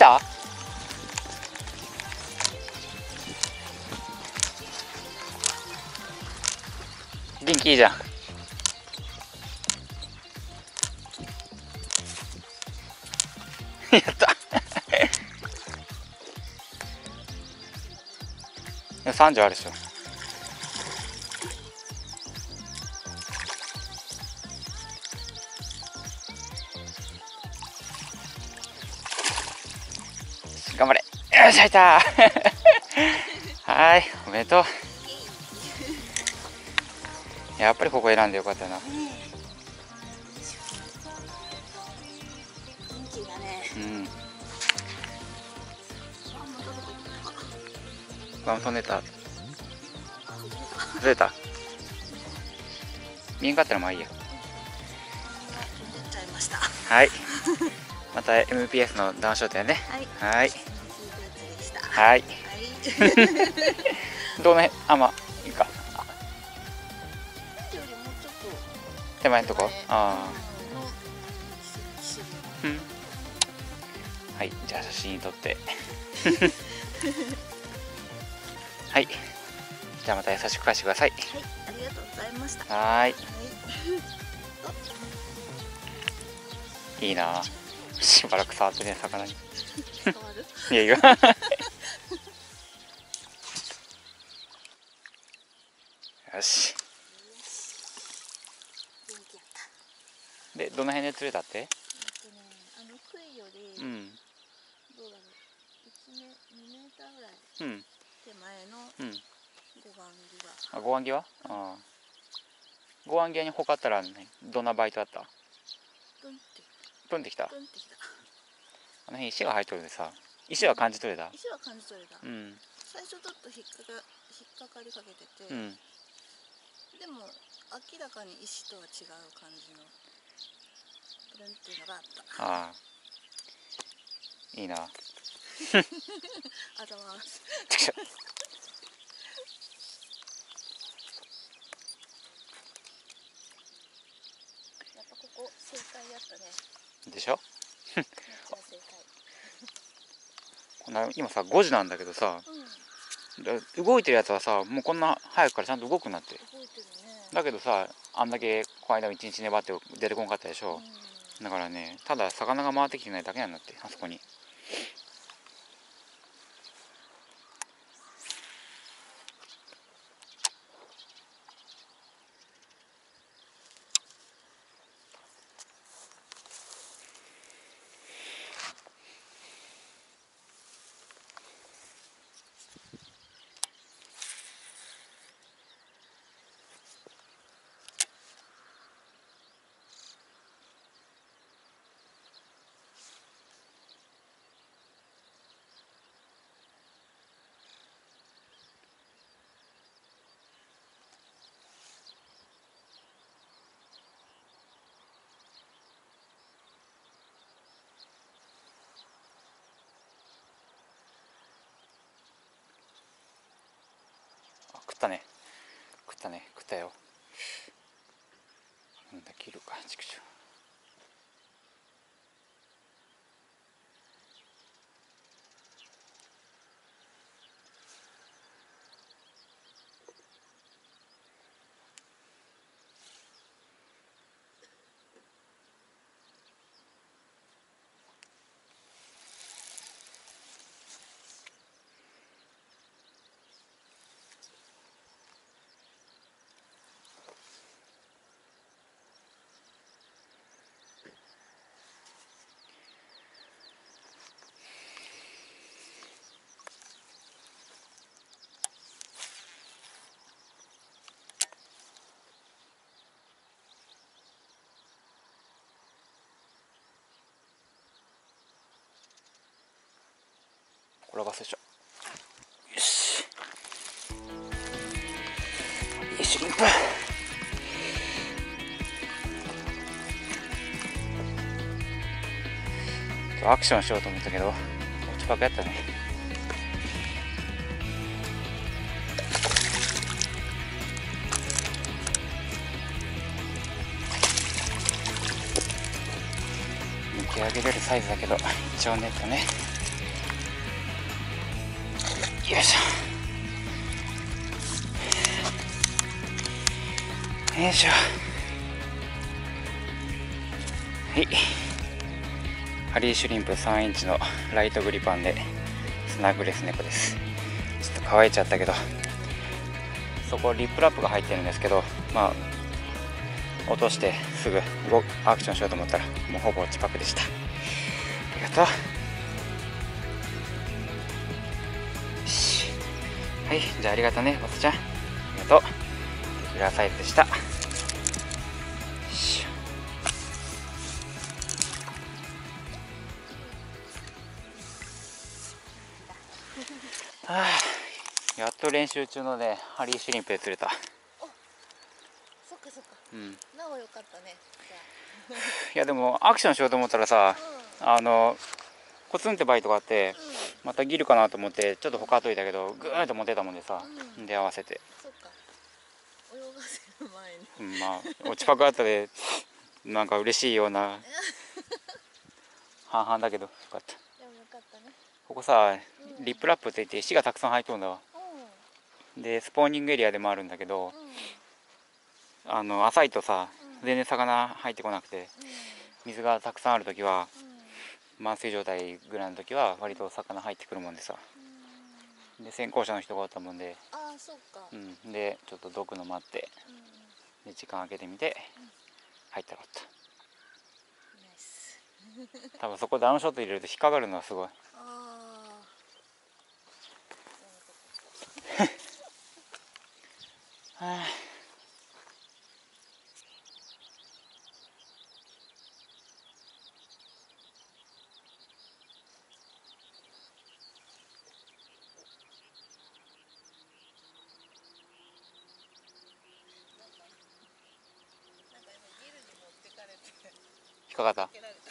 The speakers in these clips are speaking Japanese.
た？元気いいじゃん。やった30あるでしょ。頑張れ。よっしゃいたはい、おめでとう。やっぱりここ選んでよかったな。ね、元気だね。うん。バン飛んでた。ずれた。見んかったらまあいいや。出ちゃいました。はい。また MPS の談笑点ね。はい。はい。はい。どの辺、あ、まあいいか。手前のとこ、ああ、うん、はい、じゃあ写真撮ってはい、じゃあまた優しく返してください。はい、ありがとうございました。はいいいな、しばらく触ってね、魚にいやいやよし、で、どの辺で釣れたって？あの杭より、うん、どうだろう、2メーターぐらい、うん、手前の護岸際。あ、護岸際にほかったら、ね、どんなバイトだった？ドンってきた。あの辺石が入っとるでさ、石は感じ取れた。石は感じ取れた。うん、最初ちょっと引っかかりかけてて、うん、でも明らかに石とは違う感じの。っていうのがあった。ああ、いいな。やっぱここ正解やったね。でしょ？今さ5時なんだけどさ、うん、動いてるやつはさ、もうこんな早くからちゃんと動くなって。動いてるね。だけどさ、あんだけこの間一日粘って出てこなかったでしょ。うん、だからね、ただ魚が回ってきてないだけなんだって、あそこに。食ったね、食ったよ。なんだ、切るか、ちくしょう。これが最初。よし。よし、リンプ。アクションしようと思ったけど、落ちパクやったね。抜き上げれるサイズだけど、一応ネットね。よいしょよいしょ。はい、ハリーシュリンプ3インチのライトグリパンでスナグレス猫です。ちょっと乾いちゃったけど、そこリップラップが入ってるんですけど、まあ落としてすぐアクションしようと思ったらもうほぼ落ちパクでした。ありがとう。はい、じゃあありがとうね、まつちゃん。ありがとう。レギュラーサイズでした。よいしょ。はあ、やっと練習中のね、ハリーシュリンプで釣れた。あ、そっかそっか。うん。なお良かったね。いやでもアクションしようと思ったらさ、うん、コツンってバイトがあって、うん、またギルかなと思ってちょっとほかといたけどグーンと持てたもんでさ、うん、で合わせて、そうか、泳がせる前に、うん、まあ落ちパクあったでなんか嬉しいような半々だけどよかった。でもよかったね。ここさ、リップラップっていって石がたくさん入っとるんだわ、うん、でスポーニングエリアでもあるんだけど、うん、浅いとさ、うん、全然魚入ってこなくて、うん、水がたくさんある時は、うん、満水状態ぐらいの時は割と魚入ってくるもんでさ、で先行者の人がおったもんで、あ、そうか、うん、でちょっとどくの待って、うん、で時間空けてみて、うん、入ったらおった。多分そこでショット入れると引っかかるのはすごい。ああかかった。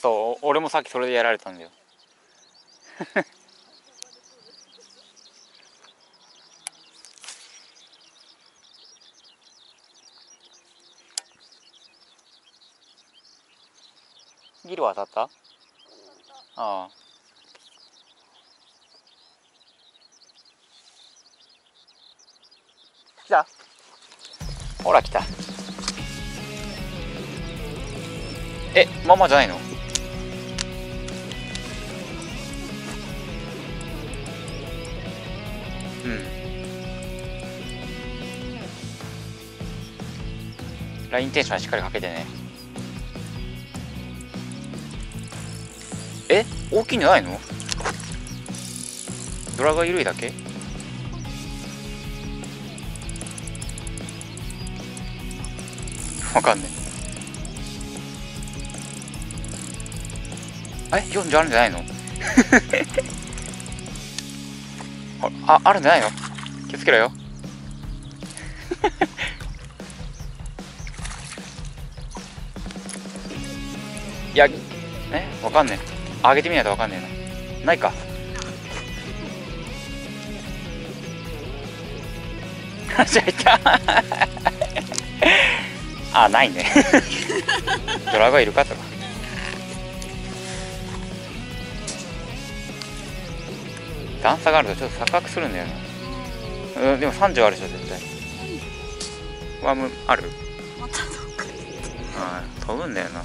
そう、俺もさっきそれでやられたんだよ。ギルは当たった？ああ。来た。ほら来た。え、ママじゃないの？うん。ラインテンションはしっかりかけてね。え、大きいんじゃないの？ドラが緩いだけ？わかんない。え、40あるんじゃないの？あ、あるんじゃないの？気をつけろよ。いや、わかんねえ。上げてみないとわかんねえな。ないか。あ、ないね。ドラがいるかとか。段差があるとちょっと錯覚するんだよな。うん、でも30あるでしょ絶対。ワームある？またどっかに行った。はい、飛ぶんだよな。は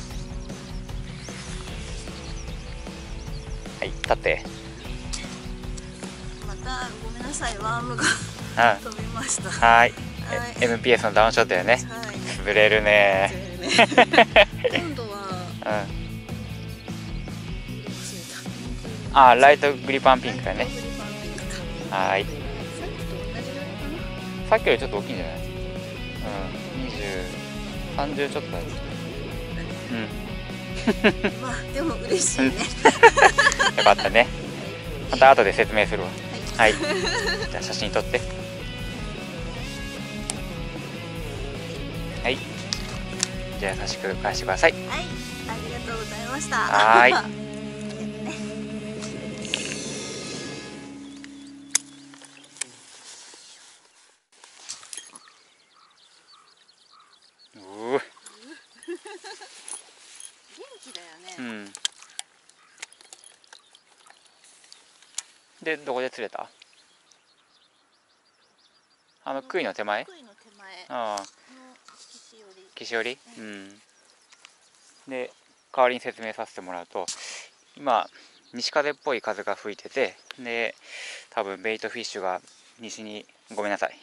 い、立って。またごめんなさい、ワームが飛びました。はい。MPS のダウンショットだよね。はい。潰れるね。今度は。うん。あ、ライトグリパンピンクだね。はい、さっきよりちょっと大きいんじゃない？うん、20、30ちょっとだね。うん。まあでも嬉しいね。よかったね。また後で説明するわ。はい、はい、じゃあ写真撮って。はい、じゃあ優しく返してください。はい、ありがとうございました。はい。で、どこで釣れた？杭の手前、ああ岸折り、うん、で代わりに説明させてもらうと、今西風っぽい風が吹いてて、で多分ベイトフィッシュが西に、ごめんなさい、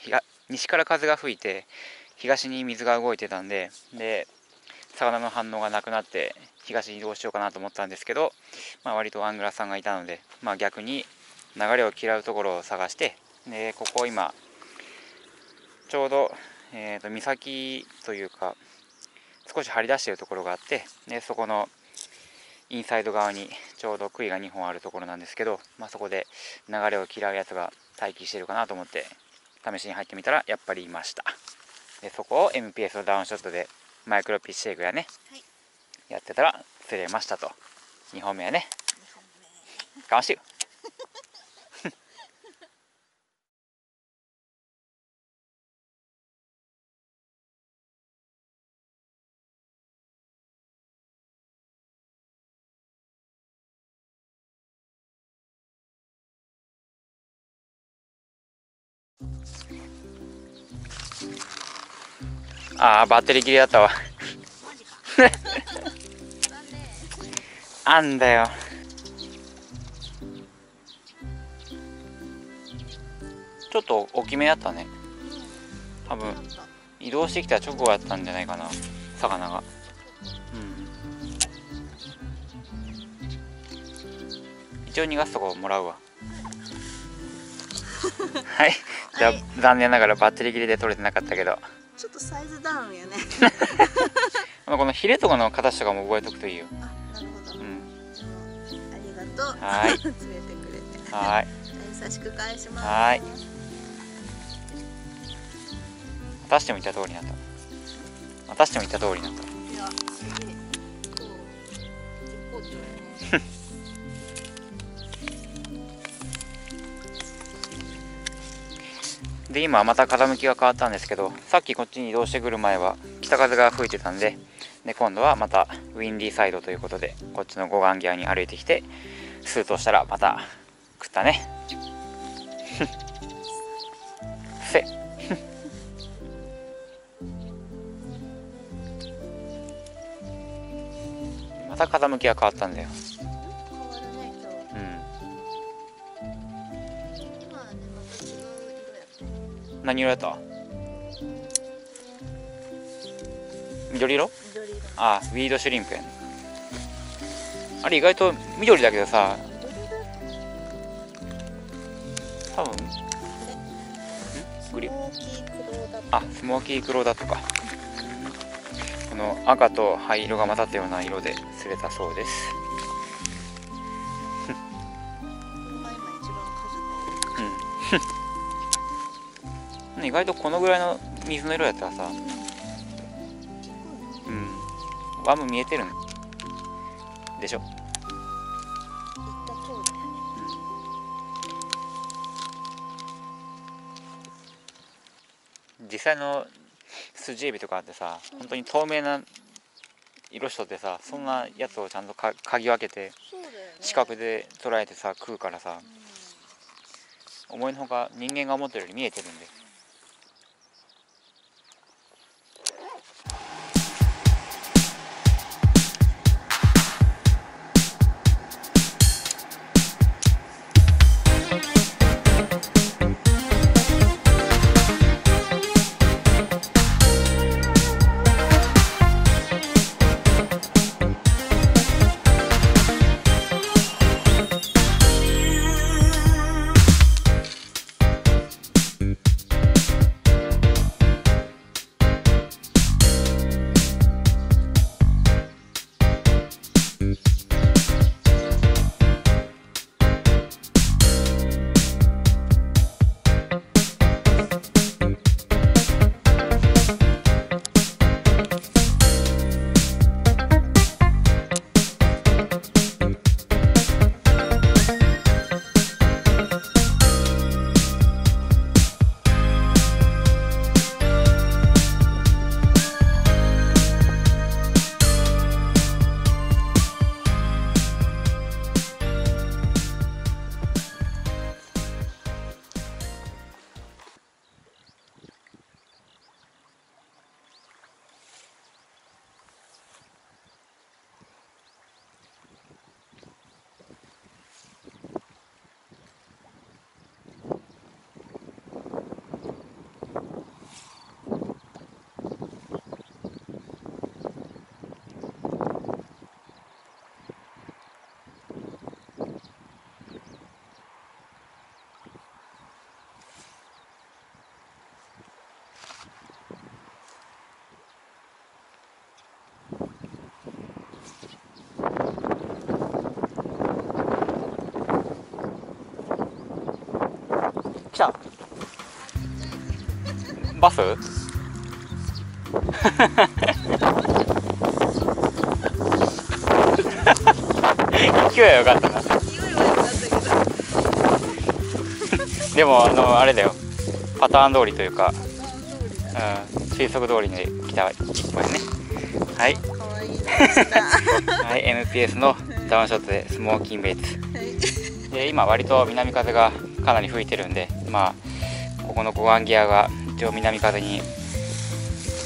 西から風が吹いて東に水が動いてたんで、で魚の反応がなくなって東に移動しようかなと思ったんですけど、まあ、割とアングラーさんがいたので、まあ、逆に流れを嫌うところを探して、でここ今ちょうど、岬というか少し張り出しているところがあって、でそこのインサイド側にちょうど杭が2本あるところなんですけど、まあ、そこで流れを嫌うやつが待機してるかなと思って試しに入ってみたらやっぱりいました。でそこを MPS のダウンショットでマイクロピッシェイクやね、はい、やってたら釣れましたと。2本目やね、2本目かましてよ。ああ、バッテリー切れだったわ。あんだよ。ちょっと大きめだったね。多分移動してきた直後だったんじゃないかな、魚が。うん、一応逃がすとこもらうわ。はい、じゃあ残念ながらバッテリー切れで取れてなかったけど。ちょっとサイズダウンやね。このヒレとかの形とかも覚えとくといいよ。あ、なるほど。うん、ありがとう。はい。連れてくれて。はい。優しく返します。はい。渡しても言った通りになった。渡しても言った通りになった。いや、次こう行こうとね。で今また風向きが変わったんですけど、さっきこっちに移動してくる前は北風が吹いてたんで、で今度はまたウィンディーサイドということでこっちの護岸際に歩いてきてスーッとしたらまた食ったね。せまた風向きが変わったんだよ。何色やった？緑色？緑色。あ、ウィードシュリンプやね。あれ意外と緑だけどさ、多分グリーン。あ、スモーキークローダットか。この赤と灰色が混ざったような色で釣れたそうです。うん。意外とこのぐらいの水の色やったらさ、うん、ワム見えてるんでしょ。実際のスジエビとかってさ、本当に透明な色しとってさ、そんなやつをちゃんと嗅ぎ分けて視覚で捉えてさ食うからさ、思いのほか人間が思ってるより見えてるんで。車バス勢いは良かったな。でもあれだよ、パターン通りというか、うん、推測通りに来た一歩ですね。はい。はい、MPS のダウンショットでスモーキンベイツ。で今割と南風がかなり吹いてるんで、まあここの護岸ギアが一応南風に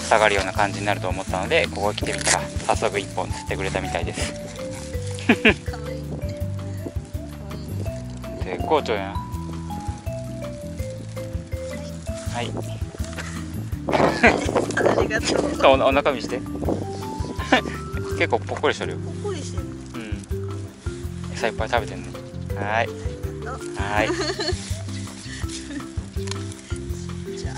下がるような感じになると思ったので、ここに来てみたら早速1本釣ってくれたみたいです。絶好調やん。はい。ありがとう。お中身して。結構ぽっこりしてるよ。ぽっこりしてる。うん。餌いっぱい食べてるね。はい。はい。じゃあ。